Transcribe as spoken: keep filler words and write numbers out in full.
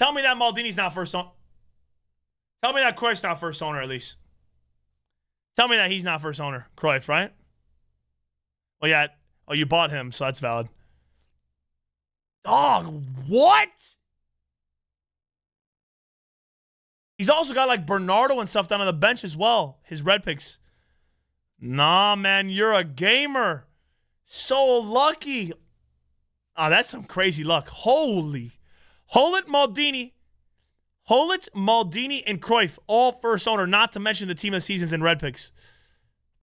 Tell me that Maldini's not first owner. Tell me that Cruyff's not first owner, at least. Tell me that he's not first owner. Cruyff, right? Oh, yeah. Oh, you bought him, so that's valid. Oh, what? He's also got, like, Bernardo and stuff down on the bench as well. His red picks. Nah, man, you're a gamer. So lucky. Oh, that's some crazy luck. Holy. Holit, Maldini. Holit, Maldini, and Cruyff, all first owner, not to mention the team of the seasons and red picks.